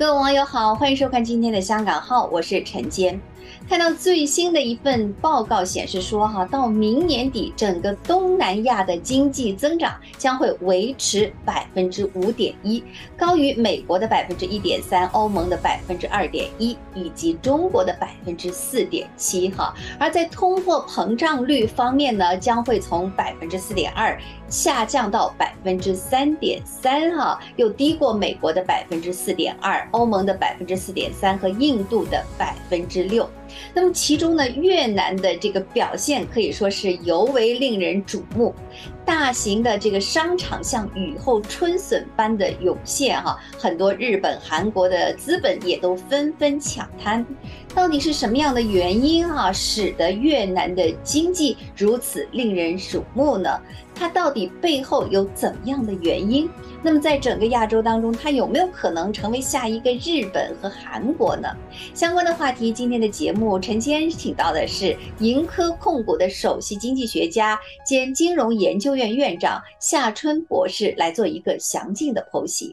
各位网友好，欢迎收看今天的香港号，我是陈坚。看到最新的一份报告显示说，到明年底，整个东南亚的经济增长将会维持 5.1%， 高于美国的 1.3%， 欧盟的 2.1% 以及中国的 4.7%。而在通货膨胀率方面呢，将会从 4.2% 下降到 3.3%， 又低过美国的 4.2%， 欧盟的 4.3% 和印度的 6%。 那么其中呢，越南的这个表现可以说是尤为令人瞩目。大型的这个商场像雨后春笋般的涌现，很多日本、韩国的资本也都纷纷抢滩。到底是什么样的原因使得越南的经济如此令人瞩目呢？它到底背后有怎么样的原因？那么在整个亚洲当中，它有没有可能成为下一个日本和韩国呢？相关的话题，今天的节目陈坚请到的是盈科控股的首席经济学家兼金融研究院院长夏春博士来做一个详尽的剖析。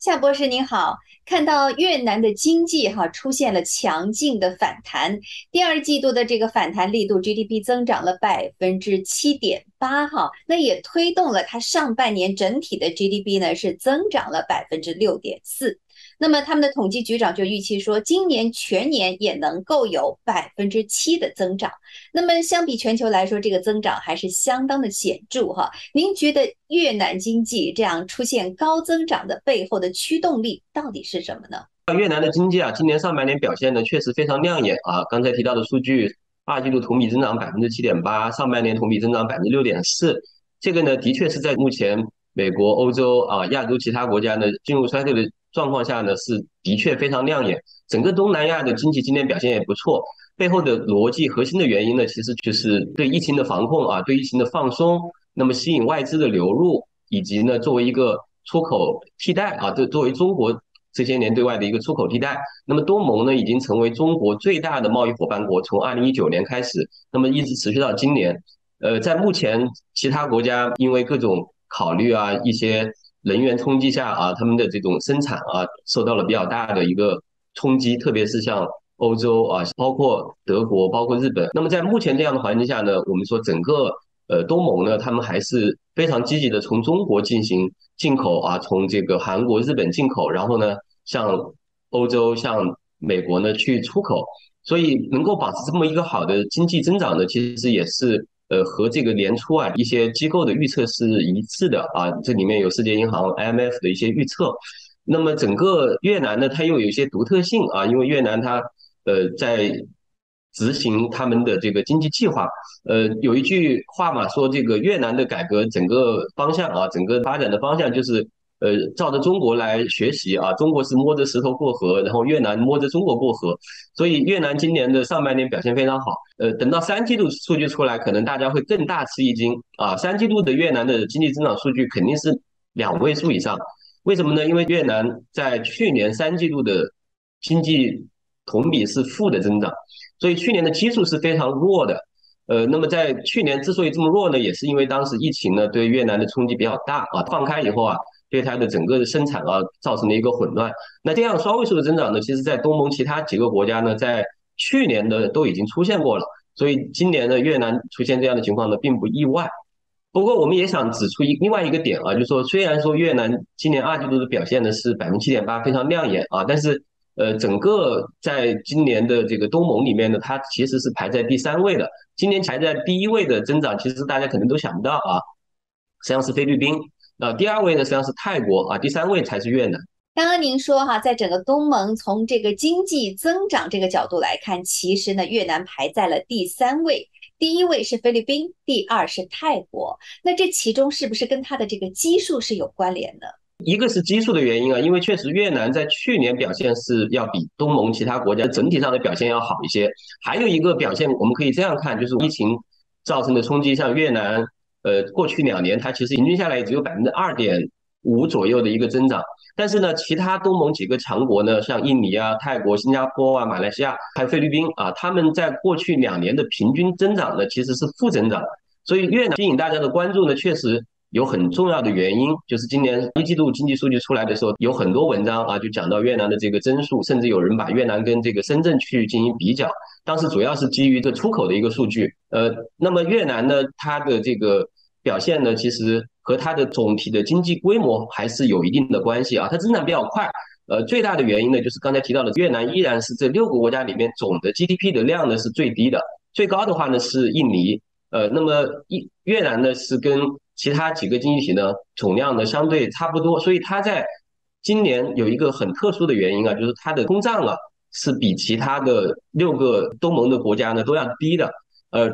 夏博士您好，看到越南的经济出现了强劲的反弹，第二季度的这个反弹力度 GDP 增长了 7.8%， 那也推动了它上半年整体的 GDP 呢是增长了 6.4%。 那么他们的统计局长就预期说，今年全年也能够有 7% 的增长。那么相比全球来说，这个增长还是相当的显著。您觉得越南经济这样出现高增长的背后的驱动力到底是什么呢？越南的经济今年上半年表现的确实非常亮眼。刚才提到的数据，二季度同比增长 7.8%， 上半年同比增长 6.4%。 这个呢，的确是在目前美国、欧洲亚洲其他国家呢进入衰退的状况下呢，是的确非常亮眼。整个东南亚的经济今年表现也不错，背后的逻辑核心的原因呢，其实就是对疫情的防控对疫情的放松，那么吸引外资的流入，以及呢作为一个出口替代作为中国这些年对外的一个出口替代。那么东盟呢已经成为中国最大的贸易伙伴国，从2019年开始，那么一直持续到今年。在目前其他国家因为各种考虑一些人员冲击下他们的这种生产受到了比较大的一个冲击，特别是像欧洲包括德国，包括日本。那么在目前这样的环境下呢，我们说整个东盟呢，他们还是非常积极的从中国进行进口从这个韩国、日本进口，然后呢向欧洲、向美国呢去出口。所以能够保持这么一个好的经济增长呢，其实也是和这个年初一些机构的预测是一致的这里面有世界银行 IMF 的一些预测。那么整个越南呢，它又有一些独特性因为越南它在执行他们的这个经济计划，有一句话嘛，说这个越南的改革整个方向整个发展的方向就是照着中国来学习中国是摸着石头过河，然后越南摸着中国过河。所以越南今年的上半年表现非常好。等到三季度数据出来，可能大家会更大吃一惊三季度的越南的经济增长数据肯定是2位数以上。为什么呢？因为越南在去年三季度的经济同比是负的增长，所以去年的基数是非常弱的。那么在去年之所以这么弱呢，也是因为当时疫情呢对越南的冲击比较大放开以后对它的整个生产造成了一个混乱。那这样双位数的增长呢，其实在东盟其他几个国家呢，在去年的都已经出现过了，所以今年的越南出现这样的情况呢，并不意外。不过我们也想指出另外一个点就是说，虽然说越南今年二季度的表现呢是 7.8%， 非常亮眼但是整个在今年的这个东盟里面呢，它其实是排在第3位的。今年排在第1位的增长，其实大家可能都想不到实际上是菲律宾。第2位呢实际上是泰国第3位才是越南。刚刚您说在整个东盟从这个经济增长这个角度来看，其实呢越南排在了第3位，第1位是菲律宾，第2是泰国。那这其中是不是跟它的这个基数是有关联的？一个是基数的原因因为确实越南在去年表现是要比东盟其他国家整体上的表现要好一些。还有一个表现我们可以这样看，就是疫情造成的冲击，像越南过去2年它其实平均下来也只有 2.5% 左右的一个增长。但是呢其他东盟几个强国呢，像印尼泰国、新加坡马来西亚还有菲律宾他们在过去2年的平均增长呢其实是负增长。所以越南吸引大家的关注呢，确实有很重要的原因，就是今年一季度经济数据出来的时候，有很多文章啊，就讲到越南的这个增速，甚至有人把越南跟这个深圳去进行比较。当时主要是基于这出口的一个数据，那么越南呢，它的这个表现呢，其实和它的总体的经济规模还是有一定的关系啊，它增长比较快。最大的原因呢，就是刚才提到的，越南依然是这6个国家里面总的 GDP 的量呢是最低的，最高的话呢是印尼。那么越南呢是跟其他几个经济体呢总量呢相对差不多，所以它在今年有一个很特殊的原因啊，就是它的通胀啊是比其他的6个东盟的国家呢都要低的。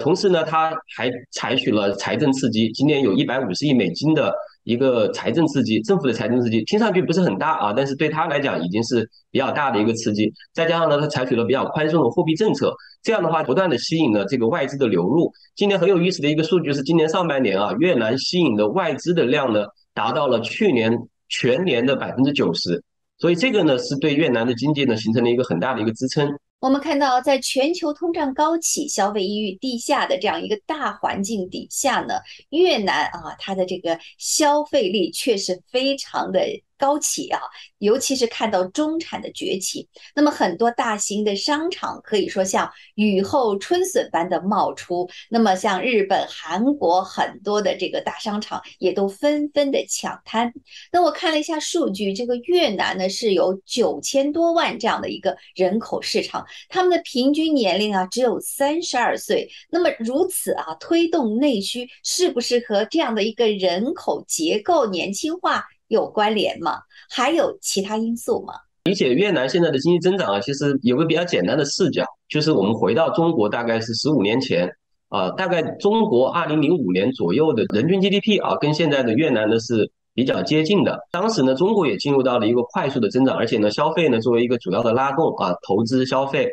同时呢，它还采取了财政刺激，今年有150亿美金的一个财政刺激，政府的财政刺激听上去不是很大啊，但是对它来讲已经是比较大的一个刺激。再加上呢，它采取了比较宽松的货币政策，这样的话不断的吸引了这个外资的流入。今年很有意思的一个数据是，今年上半年啊，越南吸引的外资的量呢达到了去年全年的 90%， 所以这个呢是对越南的经济呢形成了一个很大的一个支撑。我们看到在全球通胀高企、消费意欲低下的这样一个大环境底下呢，越南啊，它的这个消费力确实非常的高企啊，尤其是看到中产的崛起，那么很多大型的商场可以说像雨后春笋般的冒出，那么像日本、韩国很多的这个大商场也都纷纷的抢滩。那我看了一下数据，这个越南呢是有9000多万这样的一个人口市场，他们的平均年龄啊只有32岁，那么如此啊推动内需，是不是和这样的一个人口结构年轻化有关联吗？还有其他因素吗？理解越南现在的经济增长啊，其实有个比较简单的视角，就是我们回到中国大概是15年前啊，大概中国2005年左右的人均 GDP 啊，跟现在的越南呢是比较接近的。当时呢，中国也进入到了一个快速的增长，而且呢，消费呢作为一个主要的拉动啊，投资消费。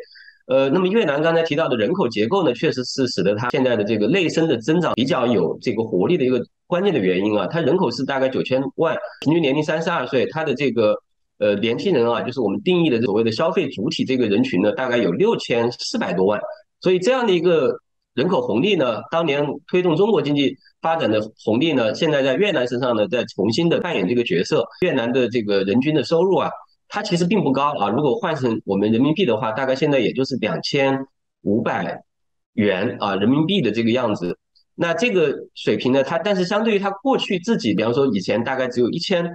那么越南刚才提到的人口结构呢，确实是使得它现在的这个内生的增长比较有这个活力的一个关键的原因啊。它人口是大概9000万，平均年龄32岁，它的这个年轻人啊，就是我们定义的所谓的消费主体这个人群呢，大概有6400多万。所以这样的一个人口红利呢，当年推动中国经济发展的红利呢，现在在越南身上呢，在重新的扮演这个角色。越南的这个人均的收入啊，它其实并不高啊，如果换成我们人民币的话，大概现在也就是2500元啊人民币的这个样子。那这个水平呢，它但是相对于它过去自己，比方说以前大概只有1500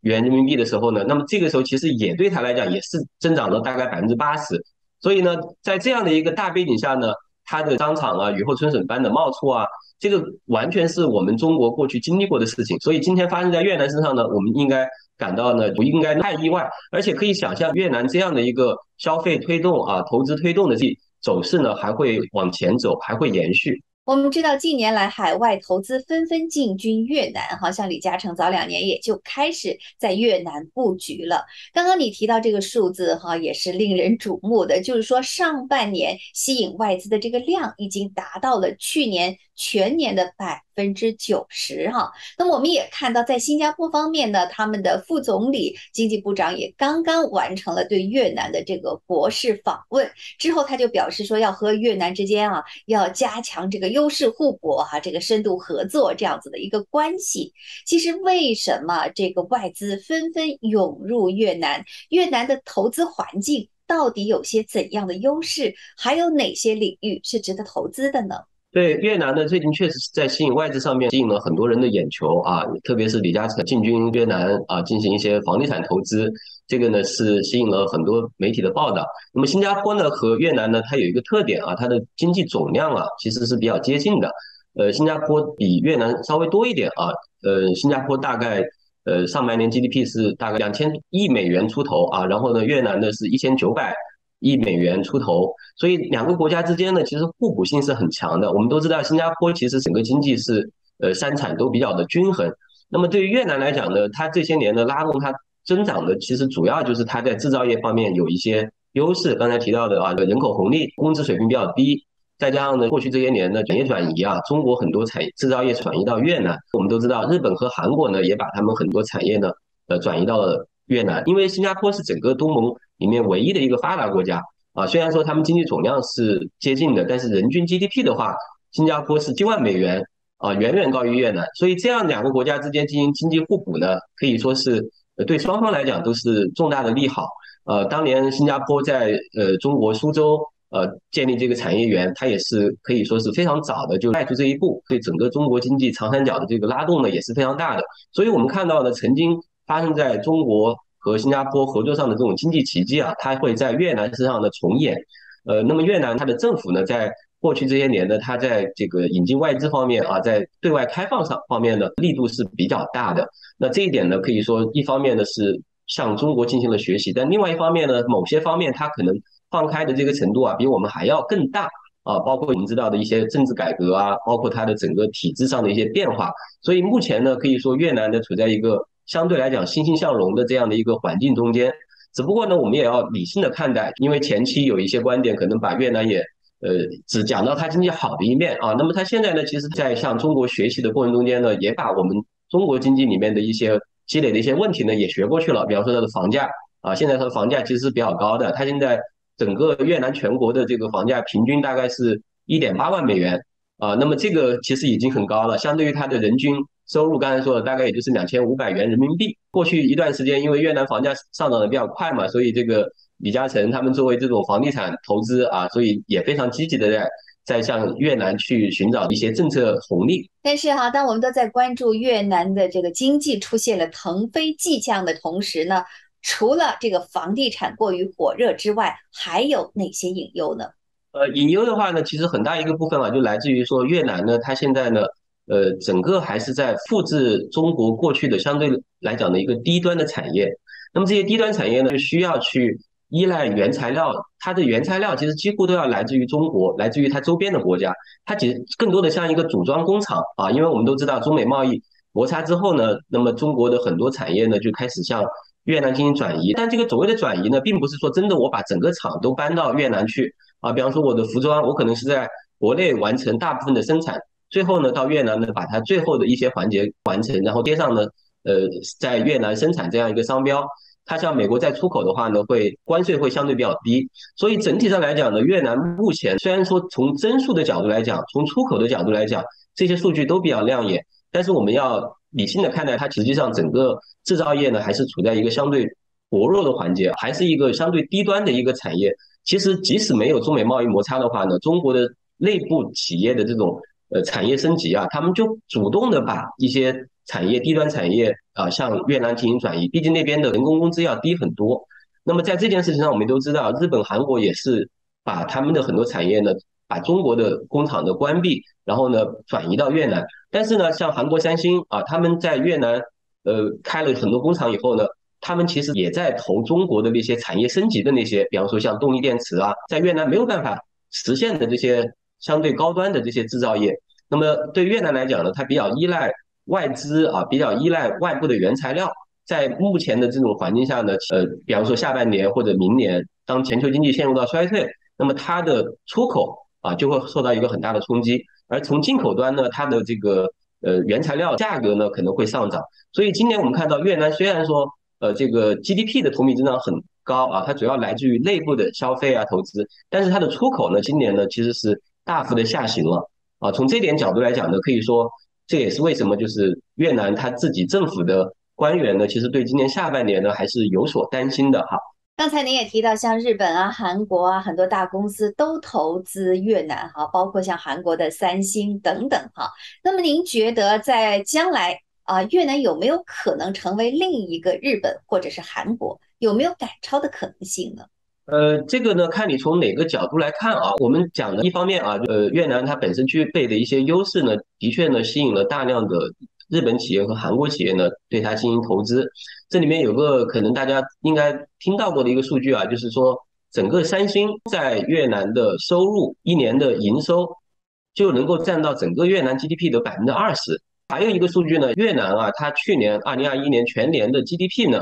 元人民币的时候呢，那么这个时候其实也对它来讲也是增长了大概 80%。所以呢，在这样的一个大背景下呢，它的商场啊雨后春笋般的冒出啊，这个完全是我们中国过去经历过的事情。所以今天发生在越南身上呢，我们应该感到呢不应该太意外，而且可以想象越南这样的一个消费推动啊、投资推动的走势呢，还会往前走，还会延续。我们知道近年来海外投资纷纷进军越南，好像李嘉诚早2年也就开始在越南布局了。刚刚你提到这个数字哈，也是令人瞩目的，就是说上半年吸引外资的这个量已经达到了去年全年的90%哈。那么我们也看到在新加坡方面呢，他们的副总理、经济部长也刚刚完成了对越南的这个国事访问，之后他就表示说要和越南之间啊要加强这个优势互补哈，这个深度合作这样子的一个关系。其实为什么这个外资纷纷涌入越南？越南的投资环境到底有些怎样的优势？还有哪些领域是值得投资的呢？对，越南呢最近确实在吸引外资上面吸引了很多人的眼球啊，特别是李嘉诚进军越南啊，进行一些房地产投资，这个呢是吸引了很多媒体的报道。那么新加坡呢和越南呢，它有一个特点啊，它的经济总量啊其实是比较接近的。新加坡比越南稍微多一点啊，新加坡大概上半年 GDP 是大概2000亿美元出头啊，然后呢越南呢是1900亿美元出头，所以2个国家之间呢，其实互补性是很强的。我们都知道，新加坡其实整个经济是三产都比较的均衡。那么对于越南来讲呢，它这些年呢拉动它增长的，其实主要就是它在制造业方面有一些优势。刚才提到的啊，人口红利、工资水平比较低，再加上呢过去这些年呢产业转移啊，中国很多制造业转移到越南。我们都知道，日本和韩国呢也把他们很多产业呢转移到了越南，因为新加坡是整个东盟里面唯一的一个发达国家啊，虽然说他们经济总量是接近的，但是人均 GDP 的话，新加坡是9万美元啊，远远高于越南。所以这样两个国家之间进行经济互补呢，可以说是对双方来讲都是重大的利好。当年新加坡在中国苏州建立这个产业园，它也是可以说是非常早的就迈出这一步，对整个中国经济长三角的这个拉动呢也是非常大的。所以我们看到呢，曾经发生在中国和新加坡合作上的这种经济奇迹啊，它会在越南身上的重演。那么越南它的政府呢，在过去这些年呢，它在这个引进外资方面啊，在对外开放上方面的力度是比较大的。那这一点呢，可以说一方面呢是向中国进行了学习，但另外一方面呢，某些方面它可能放开的这个程度啊，比我们还要更大啊，包括我们知道的一些政治改革啊，包括它的整个体制上的一些变化。所以目前呢，可以说越南呢处在一个相对来讲欣欣向荣的这样的一个环境中间。只不过呢，我们也要理性的看待，因为前期有一些观点可能把越南也只讲到它经济好的一面啊，那么它现在呢，其实在向中国学习的过程中间呢，也把我们中国经济里面的一些积累的一些问题呢也学过去了。比方说它的房价啊，现在它的房价其实是比较高的，它现在整个越南全国的这个房价平均大概是 1.8 万美元啊，那么这个其实已经很高了，相对于它的人均收入刚才说的大概也就是2500元人民币。过去一段时间因为越南房价上涨的比较快嘛，所以这个李嘉诚他们作为这种房地产投资啊，所以也非常积极的在向越南去寻找一些政策红利。但是哈，当我们都在关注越南的这个经济出现了腾飞迹象的同时呢，除了这个房地产过于火热之外，还有哪些隐忧呢？隐忧的话呢，其实很大一个部分啊，就来自于说越南呢，它现在呢，整个还是在复制中国过去的相对来讲的一个低端的产业。那么这些低端产业呢，就需要去依赖原材料，它的原材料其实几乎都要来自于中国，来自于它周边的国家，它其实更多的像一个组装工厂啊。因为我们都知道中美贸易摩擦之后呢，那么中国的很多产业呢就开始向越南进行转移，但这个所谓的转移呢，并不是说真的我把整个厂都搬到越南去啊。比方说我的服装，我可能是在国内完成大部分的生产，最后呢到越南呢把它最后的一些环节完成，然后接上呢在越南生产这样一个商标。它像美国在出口的话呢，会关税会相对比较低，所以整体上来讲呢，越南目前虽然说从增速的角度来讲，从出口的角度来讲，这些数据都比较亮眼，但是我们要理性的看待它，实际上整个制造业呢还是处在一个相对薄弱的环节，还是一个相对低端的一个产业。其实即使没有中美贸易摩擦的话呢，中国的内部企业的这种产业升级啊，他们就主动的把一些产业低端产业啊向越南进行转移，毕竟那边的人工工资要低很多。那么在这件事情上，我们都知道日本韩国也是把他们的很多产业呢，把中国的工厂的关闭，然后呢转移到越南。但是呢，像韩国三星啊，他们在越南开了很多工厂以后呢，他们其实也在投中国的那些产业升级的那些，比方说像动力电池啊，在越南没有办法实现的这些相对高端的这些制造业。那么对越南来讲呢，它比较依赖外资啊，比较依赖外部的原材料。在目前的这种环境下呢，比方说下半年或者明年，当全球经济陷入到衰退，那么它的出口啊就会受到一个很大的冲击，而从进口端呢，它的这个原材料价格呢可能会上涨。所以今年我们看到越南虽然说这个 GDP 的同比增长很高啊，它主要来自于内部的消费啊投资，但是它的出口呢，今年呢其实是大幅的下行了啊。从这点角度来讲呢，可以说这也是为什么就是越南他自己政府的官员呢，其实对今年下半年呢还是有所担心的哈。刚才您也提到，像日本啊、韩国啊，很多大公司都投资越南哈，包括像韩国的三星等等哈。那么您觉得在将来啊，越南有没有可能成为另一个日本或者是韩国，有没有赶超的可能性呢？这个呢，看你从哪个角度来看啊。我们讲的一方面啊，越南它本身具备的一些优势呢，的确呢吸引了大量的日本企业和韩国企业呢对它进行投资。这里面有个可能大家应该听到过的一个数据啊，就是说整个三星在越南的收入，一年的营收就能够占到整个越南 GDP 的 20%。还有一个数据呢，越南啊，它去年2021年全年的 GDP 呢，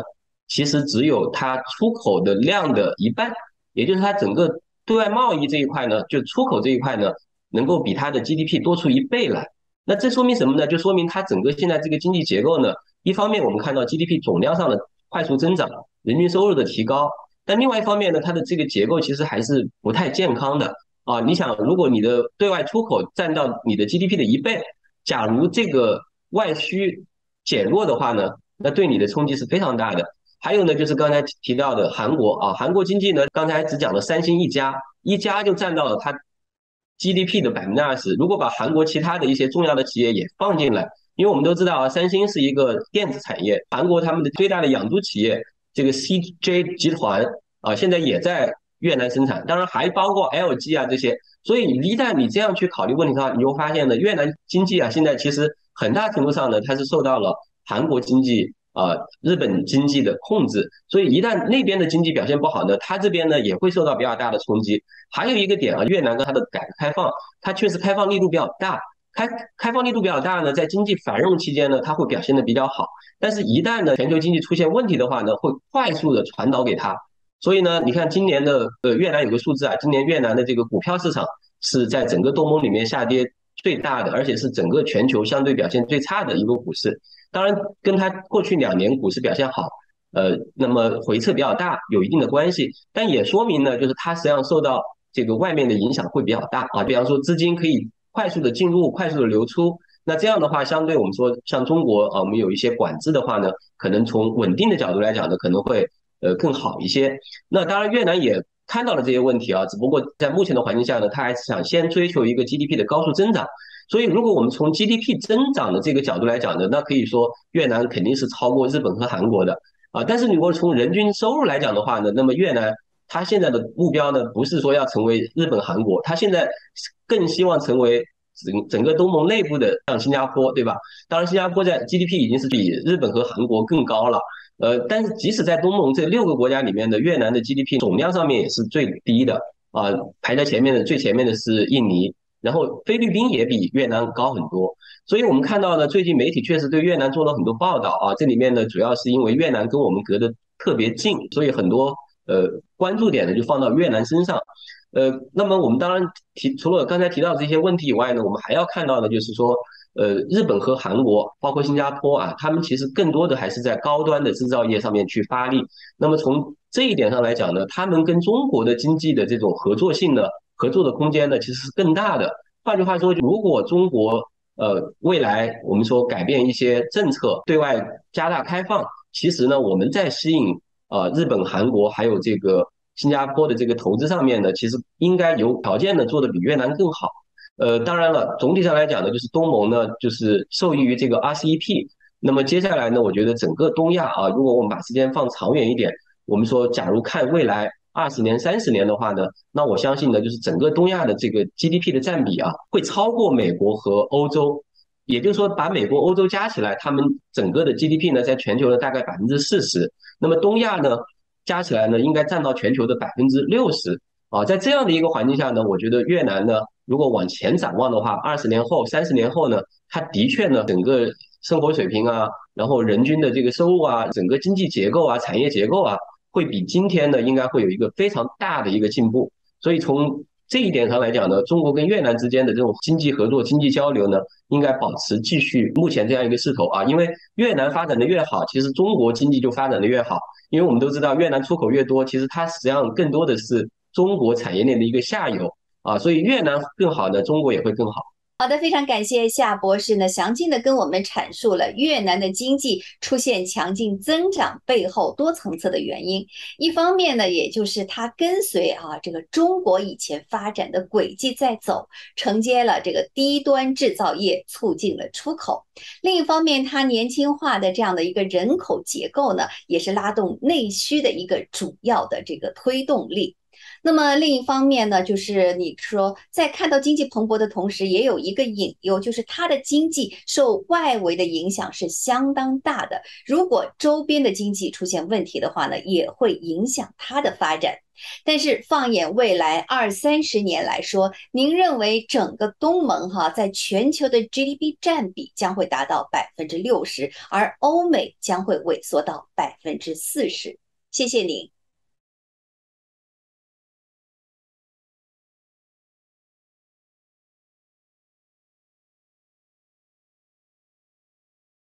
其实只有它出口的量的一半，也就是它整个对外贸易这一块呢，就出口这一块呢，能够比它的 GDP 多出1倍来。那这说明什么呢？就说明它整个现在这个经济结构呢，一方面我们看到 GDP 总量上的快速增长，人均收入的提高，但另外一方面呢，它的这个结构其实还是不太健康的啊，你想，如果你的对外出口占到你的 GDP 的1倍，假如这个外需减弱的话呢，那对你的冲击是非常大的。还有呢，就是刚才提到的韩国啊，韩国经济呢，刚才只讲了三星一家，一家就占到了它 GDP 的 20%。如果把韩国其他的一些重要的企业也放进来，因为我们都知道啊，三星是一个电子产业，韩国他们的最大的养猪企业这个 CJ 集团啊，现在也在越南生产，当然还包括 LG 啊这些。所以一旦你这样去考虑问题的话，你就发现呢，越南经济啊现在其实很大程度上呢，它是受到了韩国经济日本经济的控制，所以一旦那边的经济表现不好呢，它这边呢也会受到比较大的冲击。还有一个点啊，越南跟它的改革开放，它确实开放力度比较大，开放力度比较大呢，在经济繁荣期间呢，它会表现的比较好，但是一旦呢全球经济出现问题的话呢，会快速的传导给它。所以呢，你看今年的越南有个数字啊，今年越南的这个股票市场是在整个东盟里面下跌最大的，而且是整个全球相对表现最差的一个股市。当然跟它过去2年股市表现好那么回撤比较大有一定的关系，但也说明呢，就是它实际上受到这个外面的影响会比较大啊。比方说资金可以快速的进入，快速的流出，那这样的话相对我们说像中国啊，我们有一些管制的话呢，可能从稳定的角度来讲呢，可能会更好一些。那当然越南也看到了这些问题啊，只不过在目前的环境下呢，它还是想先追求一个 GDP 的高速增长。所以如果我们从 GDP 增长的这个角度来讲呢，那可以说越南肯定是超过日本和韩国的啊。但是如果从人均收入来讲的话呢，那么越南它现在的目标呢，不是说要成为日本韩国，它现在更希望成为整个东盟内部的像新加坡，对吧？当然新加坡在 GDP 已经是比日本和韩国更高了，但是即使在东盟这6个国家里面的越南的 GDP 总量上面也是最低的啊，排在前面的最前面的是印尼，然后菲律宾也比越南高很多。所以我们看到呢，最近媒体确实对越南做了很多报道啊，这里面呢主要是因为越南跟我们隔得特别近，所以很多关注点呢就放到越南身上。那么我们当然除了刚才提到这些问题以外呢，我们还要看到的就是说日本和韩国包括新加坡啊，他们其实更多的还是在高端的制造业上面去发力。那么从这一点上来讲呢，他们跟中国的经济的这种合作的空间呢，其实是更大的。换句话说，如果中国未来我们说改变一些政策，对外加大开放，其实呢我们在吸引日本、韩国还有这个新加坡的这个投资上面呢，其实应该有条件呢做得比越南更好。当然了，总体上来讲呢，就是东盟呢就是受益于这个 RCEP。那么接下来呢，我觉得整个东亚啊，如果我们把时间放长远一点，我们说假如看未来20年、30年的话呢，那我相信呢，就是整个东亚的这个 GDP 的占比啊，会超过美国和欧洲。也就是说，把美国、欧洲加起来，他们整个的 GDP 呢，在全球的大概 40%。那么东亚呢，加起来呢，应该占到全球的 60%。啊，在这样的一个环境下呢，我觉得越南呢，如果往前展望的话，20年后、30年后呢，它的确呢，整个生活水平啊，然后人均的这个收入啊，整个经济结构啊，产业结构啊，会比今天呢应该会有一个非常大的一个进步。所以从这一点上来讲呢，中国跟越南之间的这种经济合作、经济交流呢，应该保持继续目前这样一个势头啊。因为越南发展的越好，其实中国经济就发展的越好。因为我们都知道越南出口越多，其实它实际上更多的是中国产业链的一个下游啊，所以越南更好呢，中国也会更好。好的，非常感谢夏博士呢，详尽的跟我们阐述了越南的经济出现强劲增长背后多层次的原因。一方面呢，也就是它跟随这个中国以前发展的轨迹在走，承接了这个低端制造业，促进了出口。另一方面，它年轻化的这样的一个人口结构呢，也是拉动内需的一个主要的这个推动力。那么另一方面呢，就是你说在看到经济蓬勃的同时，也有一个隐忧，就是它的经济受外围的影响是相当大的。如果周边的经济出现问题的话呢，也会影响它的发展。但是放眼未来20-30年来说，您认为整个东盟在全球的 GDP 占比将会达到 60%， 而欧美将会萎缩到 40%。谢谢您。